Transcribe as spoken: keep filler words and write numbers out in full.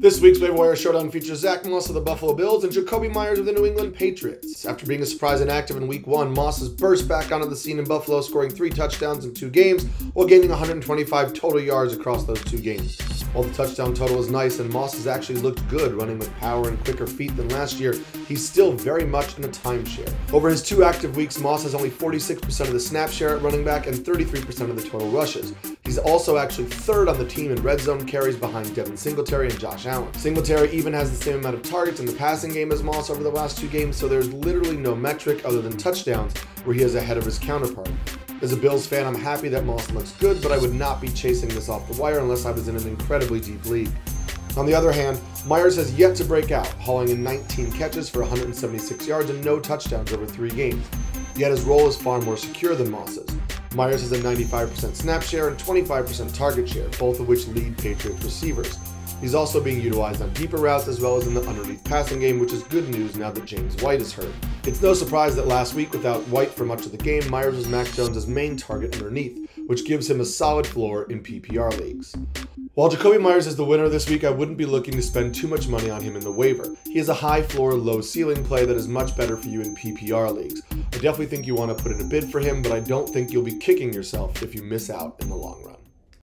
This week's waiver wire showdown features Zack Moss of the Buffalo Bills and Jakobi Meyers of the New England Patriots. After being a surprise inactive in week one, Moss has burst back onto the scene in Buffalo, scoring three touchdowns in two games while gaining one hundred twenty-five total yards across those two games. While the touchdown total is nice and Moss has actually looked good running with power and quicker feet than last year, he's still very much in a timeshare. Over his two active weeks, Moss has only forty-six percent of the snap share at running back and thirty-three percent of the total rushes. He's also actually third on the team in red zone carries behind Devin Singletary and Josh Allen. Singletary even has the same amount of targets in the passing game as Moss over the last two games, so there's literally no metric other than touchdowns where he is ahead of his counterpart. As a Bills fan, I'm happy that Moss looks good, but I would not be chasing this off the wire unless I was in an incredibly deep league. On the other hand, Meyers has yet to break out, hauling in nineteen catches for one hundred seventy-six yards and no touchdowns over three games. Yet his role is far more secure than Moss's. Meyers has a ninety-five percent snap share and twenty-five percent target share, both of which lead Patriots receivers. He's also being utilized on deeper routes as well as in the underneath passing game, which is good news now that James White is hurt. It's no surprise that last week, without White for much of the game, Meyers was Mac Jones' main target underneath, which gives him a solid floor in P P R leagues. While Jakobi Meyers is the winner this week, I wouldn't be looking to spend too much money on him in the waiver. He is a high floor, low ceiling play that is much better for you in P P R leagues. I definitely think you want to put in a bid for him, but I don't think you'll be kicking yourself if you miss out in the long run.